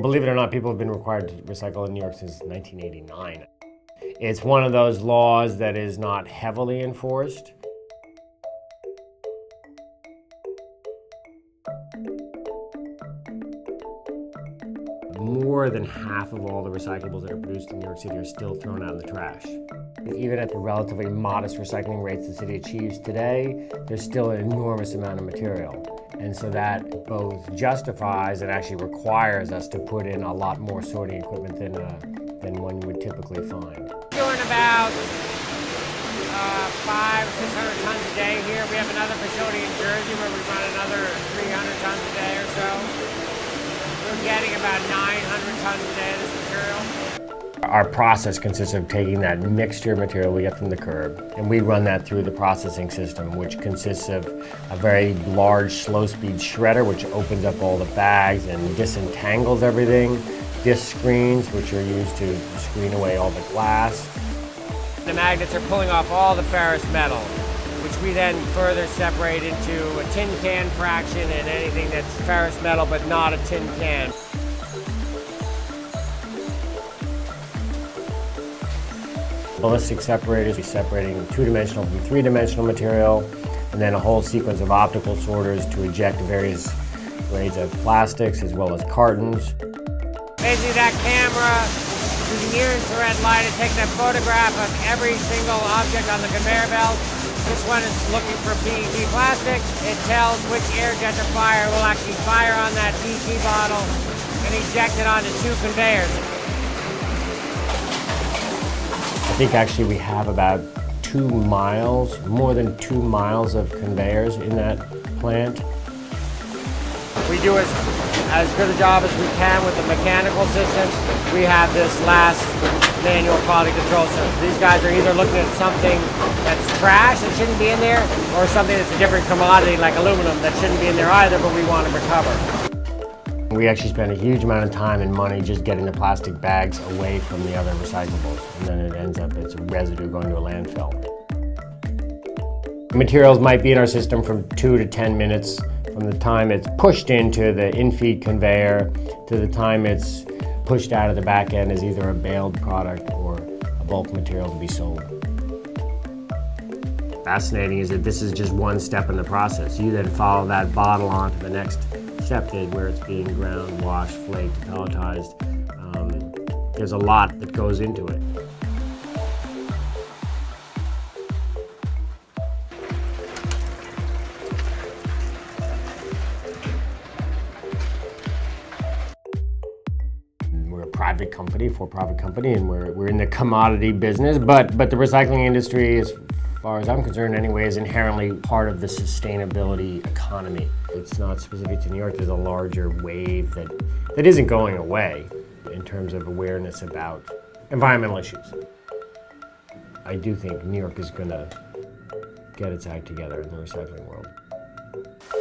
Believe it or not, people have been required to recycle in New York since 1989. It's one of those laws that is not heavily enforced. More than half of all the recyclables that are produced in New York City are still thrown out in the trash. Even at the relatively modest recycling rates the city achieves today, there's still an enormous amount of material. And so that both justifies and actually requires us to put in a lot more sorting equipment than one would typically find. We're doing about 500 to 600 tons a day here. We have another facility in Jersey where we run another 300 tons a day or so. We're getting about 900 tons a day of this material. Our process consists of taking that mixture of material we get from the curb, and we run that through the processing system, which consists of a very large slow-speed shredder, which opens up all the bags and disentangles everything, disc screens, which are used to screen away all the glass. The magnets are pulling off all the ferrous metal, which we then further separate into a tin can fraction and anything that's ferrous metal but not a tin can. Ballistic separators, we're separating two-dimensional from three-dimensional material, and then a whole sequence of optical sorters to eject various grades of plastics as well as cartons. Basically that camera, through the near infrared light, it takes a photograph of every single object on the conveyor belt. This one is looking for PET plastic. It tells which air jet to fire. Will actually fire on that PET bottle and eject it onto two conveyors. I think actually we have about 2 miles, more than 2 miles of conveyors in that plant. We do as good a job as we can with the mechanical systems. We have this last manual quality control system. These guys are either looking at something that's trash that shouldn't be in there, or something that's a different commodity like aluminum that shouldn't be in there either, but we want to recover. We actually spend a huge amount of time and money just getting the plastic bags away from the other recyclables, and then it ends up as a residue going to a landfill. Materials might be in our system from 2 to 10 minutes from the time it's pushed into the in-feed conveyor to the time it's pushed out of the back end as either a baled product or a bulk material to be sold. Fascinating is that this is just one step in the process. You then follow that bottle on to the next septate where it's being ground, washed, flaked, pelletized. There's a lot that goes into it. Private company, for-profit company, and we're in the commodity business, but the recycling industry, as far as I'm concerned anyway, is inherently part of the sustainability economy. It's not specific to New York. There's a larger wave that isn't going away in terms of awareness about environmental issues. I do think New York is going to get its act together in the recycling world.